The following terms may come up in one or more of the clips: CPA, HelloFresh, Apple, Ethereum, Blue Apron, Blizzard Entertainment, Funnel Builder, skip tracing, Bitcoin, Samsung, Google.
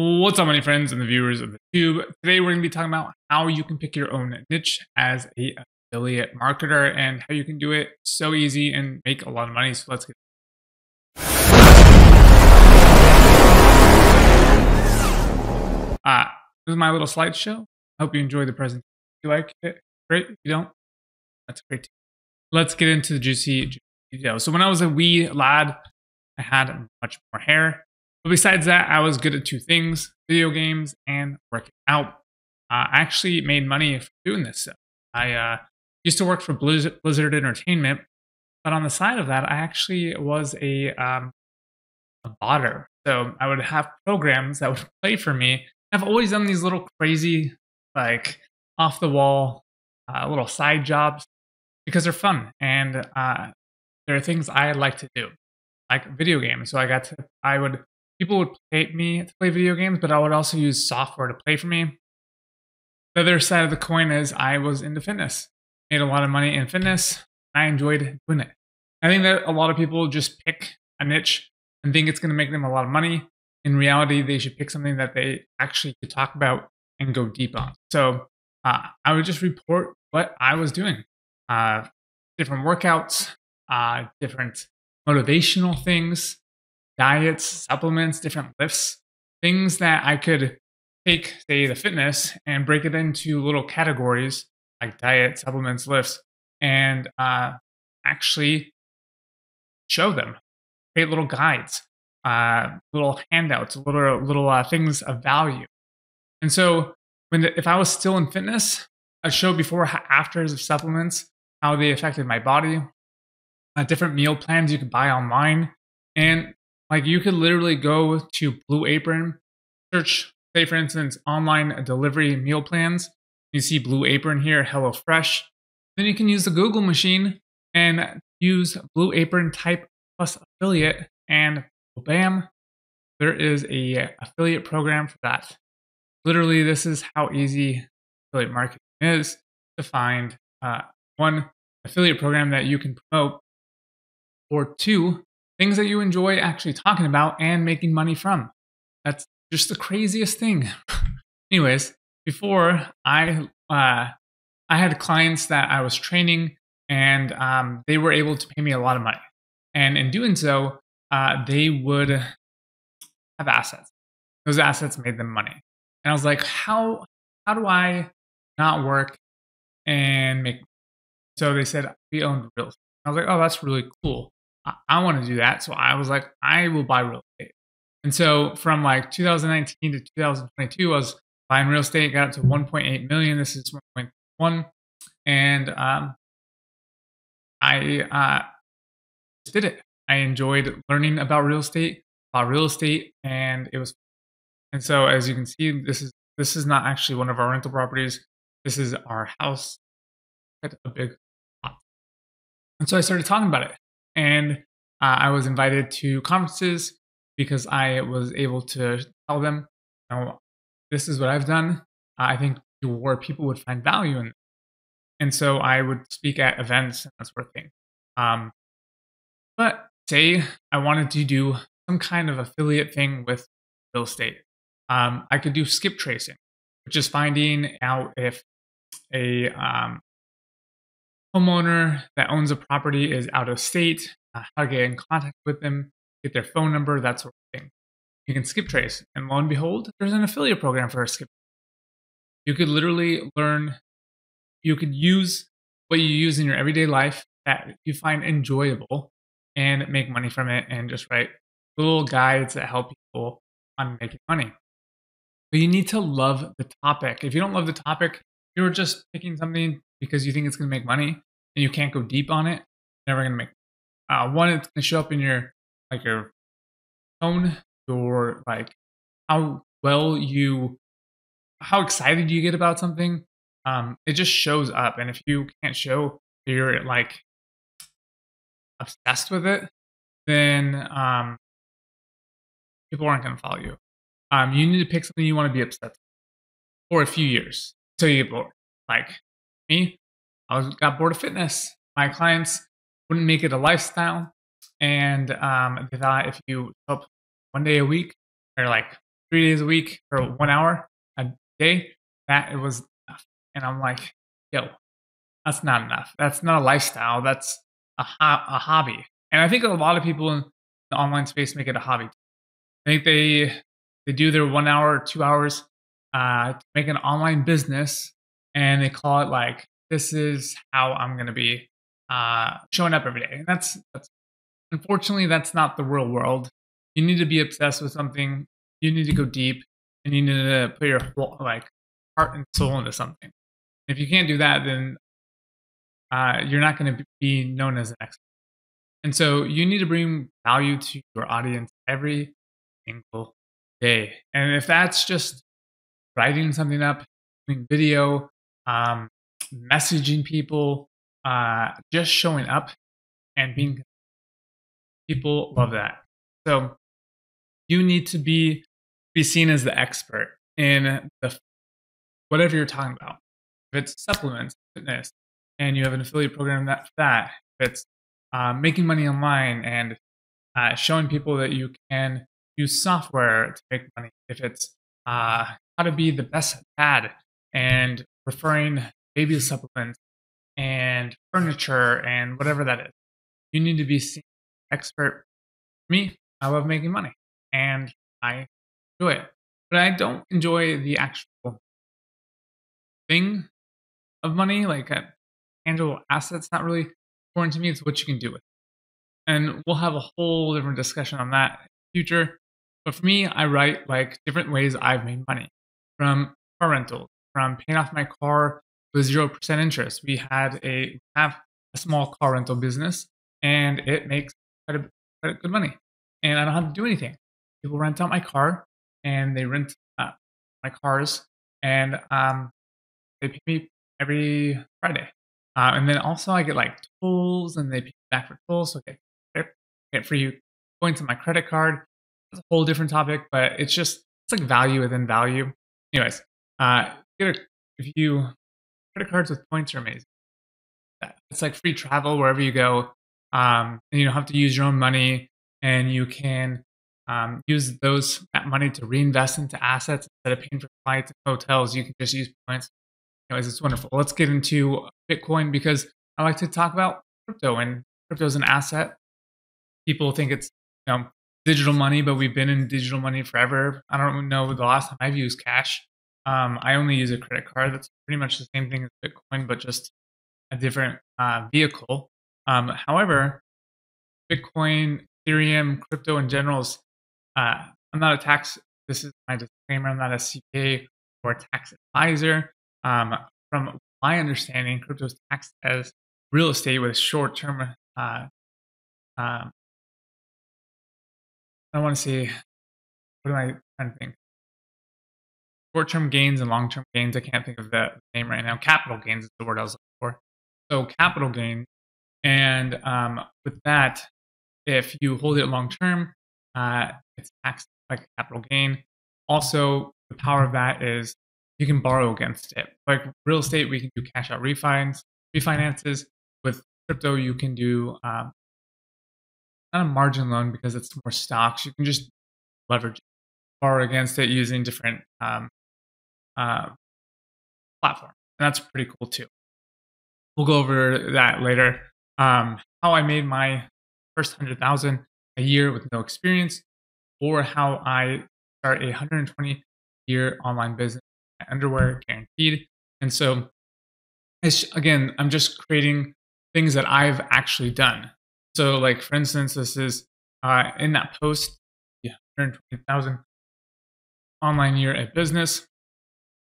What's up, my friends and the viewers of the tube? Today we're going to be talking about how you can pick your own niche as an affiliate marketer and how you can do it so easy and make a lot of money. So let's get started. This is my little slideshow. I hope you enjoy the presentation. If you like it, great. If you don't, that's great too. Let's get into the juicy details. So when I was a wee lad, I had much more hair. But besides that, I was good at two things, video games and working out. I actually made money from doing this stuff. I used to work for Blizzard Entertainment, but on the side of that, I actually was a botter. So I would have programs that would play for me. I've always done these little crazy, like off-the-wall little side jobs because they're fun and they're things I like to do, like video games. So people would pay me to play video games, but I would also use software to play for me. The other side of the coin is I was into fitness. Made a lot of money in fitness. I enjoyed doing it. I think that a lot of people just pick a niche and think it's going to make them a lot of money. In reality, they should pick something that they actually could talk about and go deep on. So I would just report what I was doing. Different workouts, different motivational things, diets, supplements, different lifts, things that I could take, say, the fitness and break it into little categories like diet, supplements, lifts, and actually show them, create little guides, little handouts, little things of value. And so if I was still in fitness, I'd show before and afters of supplements, how they affected my body, different meal plans you could buy online, and like you could literally go to Blue Apron, search, say for instance, online delivery meal plans. You see Blue Apron here, HelloFresh. Then you can use the Google machine and use Blue Apron type plus affiliate and bam, there is an affiliate program for that. Literally, this is how easy affiliate marketing is to find one affiliate program that you can promote or two, things that you enjoy actually talking about and making money from. That's just the craziest thing. Anyways, before I had clients that I was training and they were able to pay me a lot of money. And in doing so, they would have assets. Those assets made them money. And I was like, how do I not work and make money? So they said, we own real estate. I was like, oh, that's really cool. I want to do that. So I was like, I will buy real estate. And so from like 2019 to 2022, I was buying real estate, got up to 1.8 million. This is 1.1. And I just did it. I enjoyed learning about real estate, and it was fun. And so as you can see, this is not actually one of our rental properties. This is our house. It's a big lot. And so I started talking about it. And I was invited to conferences because I was able to tell them, you know, this is what I've done. I think where people would find value in it. And so I would speak at events and that sort of thing. But say I wanted to do some kind of affiliate thing with real estate. I could do skip tracing, which is finding out if a homeowner that owns a property is out of state, how to get in contact with them, get their phone number, that sort of thing. You can skip trace. And lo and behold, there's an affiliate program for a skip trace. You could literally learn, you could use what you use in your everyday life that you find enjoyable and make money from it and just write little guides that help people on making money. But you need to love the topic. If you don't love the topic, you're just picking something because you think it's going to make money and you can't go deep on it, never going to make money. One, it's going to show up in your tone, your like how excited you get about something. It just shows up. And if you can't show that you're like obsessed with it, then people aren't going to follow you. You need to pick something you want to be obsessed with for a few years until you get bored. Like me, I got bored of fitness. My clients wouldn't make it a lifestyle. And they thought if you show up 1 day a week, they're like, 3 days a week for 1 hour a day. That it was enough. And I'm like, yo, that's not enough. That's not a lifestyle. That's a hobby. And I think a lot of people in the online space make it a hobby. I think they do their 1 hour or 2 hours to make an online business, and they call it like, this is how I'm going to be showing up every day. And that's unfortunately, that's not the real world. You need to be obsessed with something. You need to go deep, and you need to put your whole, like, heart and soul into something. If you can't do that, then you're not going to be known as an expert. And so you need to bring value to your audience every single day. And if that's just writing something up, doing video, messaging people, just showing up and being, people love that. So you need to be seen as the expert in the whatever you're talking about. If it's supplements, fitness, and you have an affiliate program for that, if it's making money online and showing people that you can use software to make money, if it's how to be the best dad and referring baby supplements and furniture and whatever that is, you need to be seen as an expert. Me, I love making money and I enjoy it, but I don't enjoy the actual thing of money, like tangible assets. Not really important to me. It's what you can do with it. And we'll have a whole different discussion on that in the future. But for me, I write like different ways I've made money, from car rentals, from paying off my car with 0% interest. We have a small car rental business, and it makes quite a good money, and I don't have to do anything. People rent out my car, and they rent my cars, and they pay me every Friday. And then also I get like tolls, and they pay me back for tolls. So I get free points on my credit card. That's a whole different topic, but it's like value within value. Anyways, credit cards with points are amazing. It's like free travel wherever you go. And you don't have to use your own money, and you can use that money to reinvest into assets instead of paying for flights and hotels. You can just use points. Anyways, it's wonderful. Let's get into Bitcoin, because I like to talk about crypto, and crypto is an asset. People think it's digital money, but we've been in digital money forever. I don't know the last time I've used cash. I only use a credit card. That's pretty much the same thing as Bitcoin, but just a different vehicle. However, Bitcoin, Ethereum, crypto in general, I'm not a tax. This is my disclaimer. I'm not a CPA or a tax advisor. From my understanding, crypto is taxed as real estate with short-term, I don't want to say, what am I trying to think? Short-term gains and long-term gains. I can't think of the name right now. Capital gains is the word I was looking for. So capital gain. And with that, if you hold it long-term, it's taxed like a capital gain. Also, the power of that is you can borrow against it. Like real estate, we can do cash out refinances. With crypto, you can do not a margin loan because it's more stocks. You can just leverage it, borrow against it using different platforms. And that's pretty cool too. We'll go over that later. How I made my first 100,000 a year with no experience, or how I start a 120-year online business, underwear guaranteed. And so it's, again, I'm just creating things that I've actually done. So like, for instance, this is in that post, 120,000 online year at business.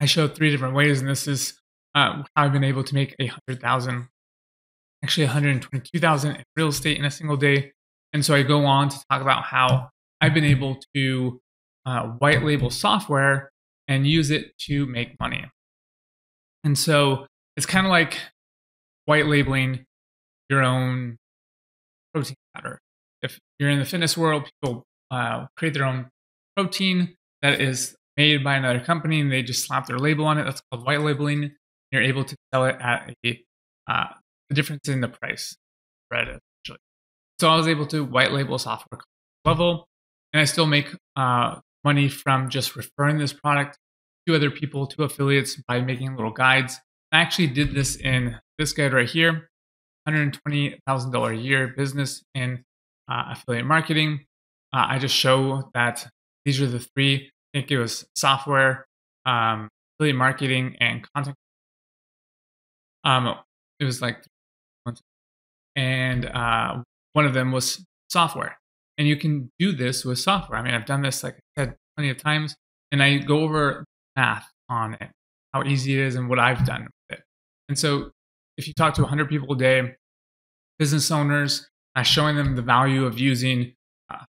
I showed three different ways, and this is how I've been able to make 100,000. Actually 122,000 in real estate in a single day. And so I go on to talk about how I've been able to white label software and use it to make money. And so it's kind of like white labeling your own protein powder. If you're in the fitness world, people create their own protein that is made by another company, and they just slap their label on it. That's called white labeling. You're able to sell it at the difference in the price spread, essentially. So I was able to white label software level, and I still make money from just referring this product to other people, to affiliates, by making little guides. I actually did this in this guide right here, $120,000 a year business in affiliate marketing. I just show that these are the three, I think it was software, affiliate marketing, and content. It was like, and one of them was software. And you can do this with software. I mean, I've done this, like I said, plenty of times, and I go over math on it, how easy it is and what I've done with it. And so if you talk to 100 people a day, business owners, showing them the value of using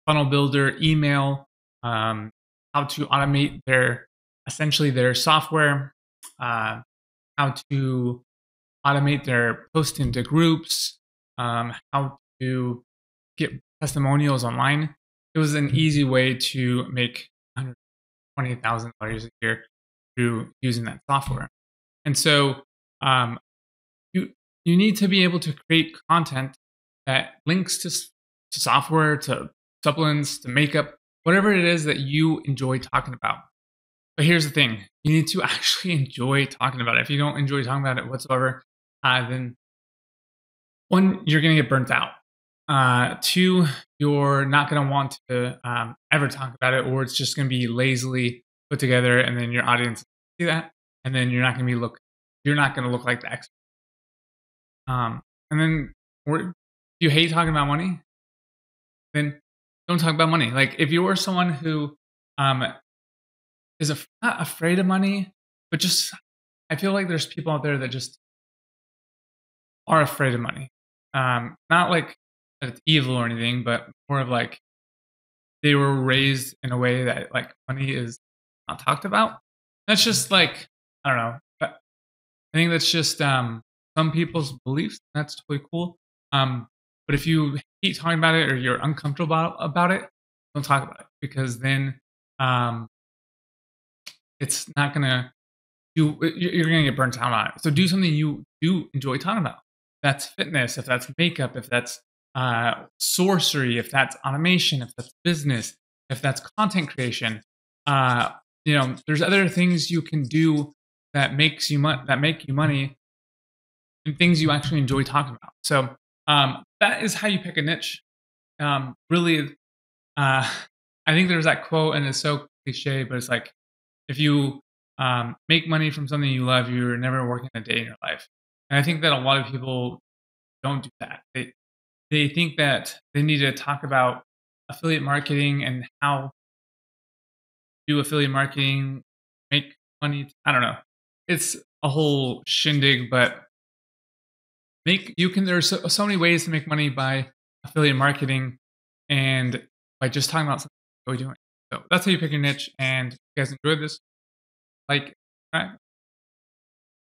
Funnel Builder, email, how to automate their, essentially their software, how to automate their post into groups, how to get testimonials online. It was an easy way to make $120,000 a year through using that software. And so you need to be able to create content that links to software, to supplements, to makeup, whatever it is that you enjoy talking about. But here's the thing, you need to actually enjoy talking about it. If you don't enjoy talking about it whatsoever, then one, you're going to get burnt out. Two, you're not going to want to ever talk about it, or it's just going to be lazily put together, and then your audience see that, and then you're not going to be you're not going to look like the expert. And then, or if you hate talking about money, then don't talk about money. Like if you are someone who is not afraid of money, but just, I feel like there's people out there that just are afraid of money. Not like that it's evil or anything, but more of like they were raised in a way that like money is not talked about. That's just like, I don't know, but I think that's just some people's beliefs. That's totally cool. But if you hate talking about it or you're uncomfortable about it, don't talk about it, because then it's not gonna do. You're gonna get burnt out on it. So do something you do enjoy talking about. If that's fitness, if that's makeup, if that's sorcery, if that's automation, if that's business, if that's content creation, you know, there's other things you can do that make you money, and things you actually enjoy talking about. So that is how you pick a niche. Really, I think there's that quote, and it's so cliche, but it's like, if you make money from something you love, you're never working a day in your life. And I think that a lot of people don't do that. They think that they need to talk about affiliate marketing and how to do affiliate marketing, make money. I don't know. It's a whole shindig, but there are so many ways to make money by affiliate marketing and by just talking about something you're doing. So that's how you pick your niche. And if you guys enjoyed this, like, subscribe.